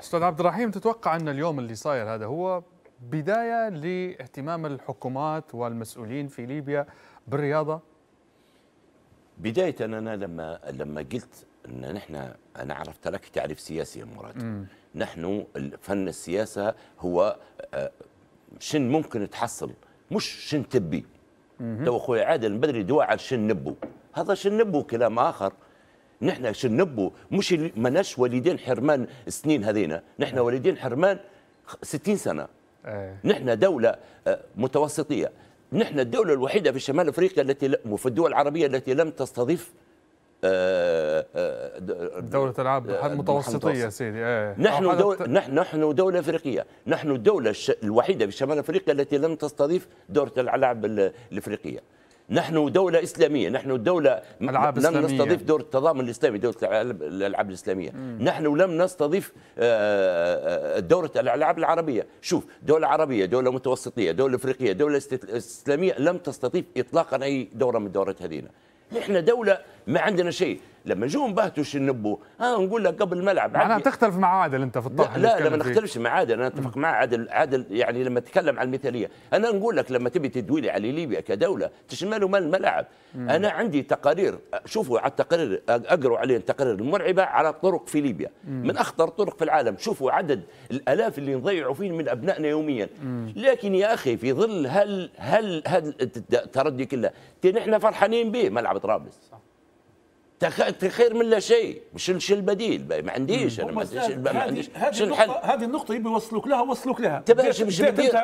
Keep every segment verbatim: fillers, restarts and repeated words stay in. أستاذ عبد الرحيم، تتوقع أن اليوم اللي صاير هذا هو بداية لاهتمام الحكومات والمسؤولين في ليبيا بالرياضة؟ بداية أنا لما لما قلت أن نحن، أنا عرفت لك تعريف سياسي يا مراد. م. نحن فن السياسة هو شن ممكن تحصل، مش شن تبي. تو أخوي عادل بدري دواء على شن نبو، هذا شن نبو كلام آخر. نحن شن نبو مش مناش والدين حرمان السنين هذينا، نحن والدين حرمان ستين سنة. أيه. نحن دولة متوسطية، نحن الدولة الوحيدة في شمال أفريقيا التي وفي الدول العربية التي لم تستضيف دولة العاب متوسطية سيدي. أيه. نحن دولة نحن نحن دولة أفريقية، نحن الدولة الوحيدة في شمال أفريقيا التي لم تستضيف دورة الألعاب الأفريقية. نحن دولة إسلامية، نحن دولة لم نستضيف دور التضامن الإسلامي، دورة الألعاب الإسلامية. مم. نحن لم نستضيف دورة الألعاب العربية. شوف، دولة عربية، دولة متوسطية، دولة أفريقية، دولة إسلامية لم تستضيف إطلاقا أي دورة من دورات هذينا. نحن دولة ما عندنا شيء. لما جو نبهتوا النبو ها نقول لك قبل الملعب. انا تختلف مع عادل انت في الطرح. لا لا ما نختلفش مع عادل، انا اتفق مع عادل. عادل يعني لما تكلم عن المثاليه، انا نقول لك لما تبي تدويلي على ليبيا كدوله تشملوا مال الملعب. مم. انا عندي تقارير، شوفوا على التقارير، اقروا عليه التقارير المرعبه على الطرق في ليبيا. مم. من اخطر الطرق في العالم، شوفوا عدد الالاف اللي نضيعوا فيه من ابنائنا يوميا. مم. لكن يا اخي في ظل هل هل هل التردي كله نحن فرحانين به ملعب طرابلس. خير من لا شيء، مش البديل ما عنديش. انا ما عنديش ما عنديش شنو الحل؟ هذه النقطه يبي يوصلوك لها وصلوك لها. انت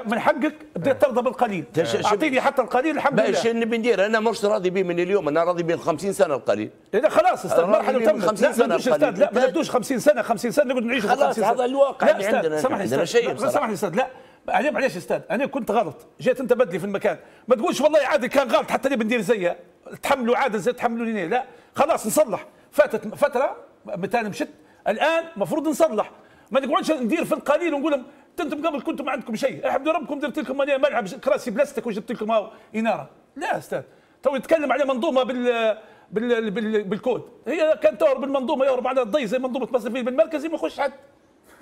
من حقك بديت ترضى بالقليل، اعطيني حتى القليل الحمد لله. شنو نبي ندير؟ انا مش راضي به من اليوم، انا راضي به خمسين سنه القليل. اذا خلاص استاذ مرحله تمت. لا ما استاذ، لا ما نبدوش خمسين سنه خمسين سنه نقعد نعيش خلاص. هذا الواقع اللي عندنا، عندنا شيء. سامحني استاذ، لا معليش استاذ، انا كنت غلط، جيت انت بدلي في المكان، ما تقولش والله عادل كان غلط حتى نبي ندير زيه، تحملوا عادل زي تحملوني. لا خلاص نصلح، فاتت فتره متى مشت، الان المفروض نصلح، ما نقعدش ندير في القليل ونقول لهم انتم قبل كنتم ما عندكم شيء، الحمد لله ربكم درت لكم ملعب كراسي بلاستيك وجبت لكم هاو اناره. لا استاذ، تو يتكلم على منظومه بال بال بال بالكود، هي كان تهرب المنظومه، يهرب على الضي زي منظومه مصرفيه بالمركزي ما يخش حد،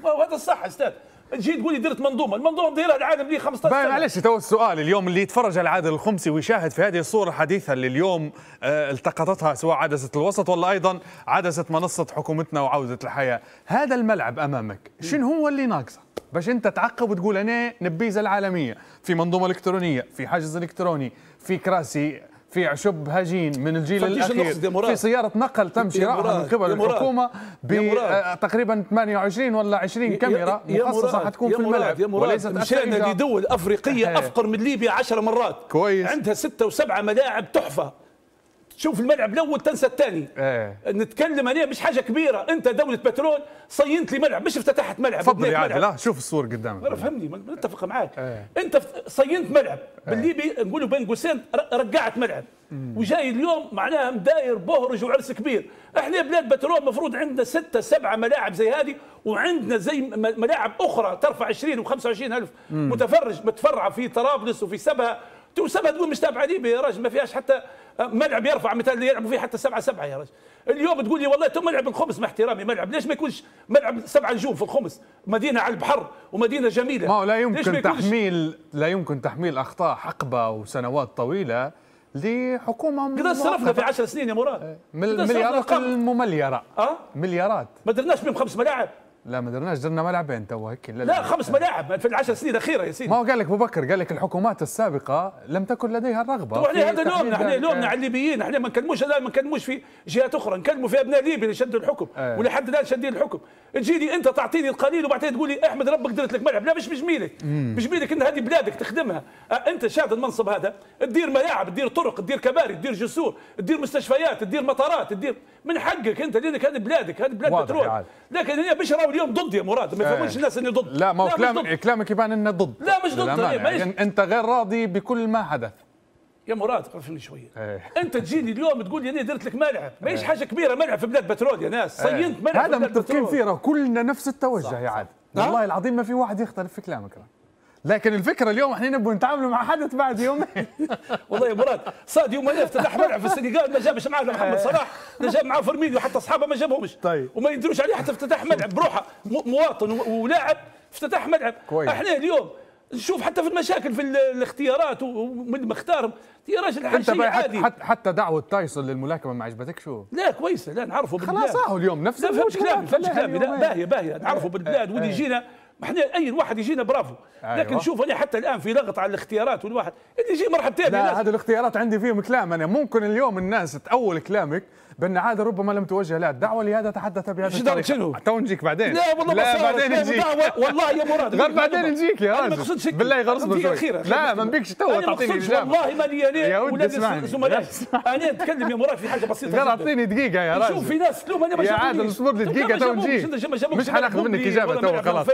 وهذا الصح استاذ. تجي تقول لي درت منظومه، المنظومه دايرها العالم لي خمسطاش سنه. معلش تو السؤال اليوم اللي يتفرج على عادل الخمسي ويشاهد في هذه الصوره الحديثه اللي اليوم التقطتها سواء عدسه الوسط ولا ايضا عدسه منصه حكومتنا وعوده الحياه، هذا الملعب امامك، شنو هو اللي ناقصه؟ باش انت تعقب وتقول انا نبيزه العالميه في منظومه الكترونيه، في حجز الكتروني، في كراسي، في عشب هجين من الجيل الاخير، في سياره نقل تمشي راحه من قبل الحكومه بتقريبا ثمانية وعشرين ولا عشرين كاميرا مخصصه حتكون في الملعب، وليست مشينا لدول افريقيه افقر من ليبيا عشر مرات. كويس. عندها سته وسبعه ملاعب تحفه، تشوف الملعب الاول تنسى الثاني. ايه. نتكلم عليه مش حاجه كبيره، انت دوله بترول صينت لي ملعب، مش افتتحت ملعب. تفضل يا عادل، لا شوف الصور قدامك. فهمني متفق معاك. ايه. انت صينت ملعب. ايه. بالليبي نقولوا بين قوسين رقعت ملعب. مم. وجاي اليوم معناها مداير بهرج وعرس كبير. احنا بلاد بترول المفروض عندنا سته سبعه ملاعب زي هذه، وعندنا زي ملاعب اخرى ترفع عشرين وخمسة وعشرين ألف مم. متفرج متفرعه في طرابلس وفي سبها. تو سبها تقول مش تابعه ليبيا يا راجل، ما فيهاش حتى ملعب يرفع مثال يلعبوا فيه حتى سبعة سبعة يا رجل. اليوم تقول لي والله تو ملعب الخمس، مع احترامي ملعب، ليش ما يكونش ملعب سبعة نجوم في الخمس؟ مدينة على البحر ومدينة جميلة. ما هو لا يمكن تحميل لا يمكن تحميل أخطاء حقبة وسنوات طويلة لحكومة كذا. صرفنا في عشر سنين يا مراد مليارات الممليرة. أه؟ مليارات ما درناش بهم خمس ملاعب. لا ما درناش، درنا ملعبين تو هيك. لا, لا خمس ملاعب في العشر سنين الاخيره يا سيدي. ما هو قال لك ابو بكر، قال لك الحكومات السابقه لم تكن لديها الرغبه. وعليه هذا لومنا، احنا لومنا على الليبيين، احنا ما نكلموش، لا ما نكلموش في جهات اخرى، نكلموا في ابناء ليبيا اللي شدوا الحكم. ايه. ولحد الان شادين الحكم. تجيني انت تعطيني القليل وبعدين تقول لي احمد ربك درت لك ملعب. لا مش بجميلك، مش بجميلك ان هذه بلادك تخدمها. اه انت شاد المنصب هذا، تدير ملاعب، تدير طرق، تدير كباري، تدير جسور، تدير مستشفيات، تدير مطارات، تدير من حقك انت، لانك هذه بلادك، هذه بلاد بترول. لكن هي مش اليوم ضد يا مراد، ما يفهموش الناس اني ضد. لا ما هو كلام كلامك يبان انه ضد. لا مش ضد. يعني انت غير راضي بكل ما حدث يا مراد. قفلني شويه. ايه. انت تجيني اليوم تقول لي انا درت لك ملعب، ماهيش حاجه كبيره ملعب في بلاد بترول يا ناس. ايه. صينت ملعب. هذا متفقين فيه، كلنا نفس التوجه يا عادل والله العظيم، ما في واحد يختلف في كلامك. لكن الفكره اليوم احنا نبغى نتعاملوا مع حدث بعد يومين. والله يا مراد صاد يومين افتتاح ملعب في السنغال ما جابش معاه محمد صلاح، لا جاب معاه فيرمينيو، حتى اصحابه ما جابهمش. طيب. وما يدروش عليه حتى افتتاح ملعب بروحه، مواطن ولاعب افتتاح ملعب. كويس. احنا اليوم نشوف حتى في المشاكل في الاختيارات ومن مختارهم يا راجل الحاجة عادي. حتى دعوة تايسون للملاكمة ما عجبتك شو؟ لا كويسة، لا نعرفه بالبلاد. خلاص راهو اليوم نفس الكلام، نفس كلامي. لا باهية باهية نعرفه بالبلاد واللي يجينا احنا اي واحد يجينا برافو. لكن أيوة. شوف انا حتى الان في ضغط على الاختيارات والواحد اللي يجي مرحبتين. لا هذه الاختيارات عندي فيهم كلام انا، ممكن اليوم الناس تأول كلامك بأن عادة ربما لم توجه لها الدعوة، لهذا تحدث بهذا الطريقة. تو نجيك بعدين. لا والله لا بعدين نجيك. والله يا مراد غير بعدين نجيك يا راجل بالله غرسنا شوي. لا ما نبيكش تو تعطيني اجابة. والله ماني انا ولاد زملائي انا نتكلم يا مراد في حاجة بسيطة غير اعطيني دقيقة يا راجل. شوف في ناس تلوم انا ما جاوبتش. يا عادل اصبر لي دقيقة تو نجيك. مش حناخذ منك اجابة تو خلاص.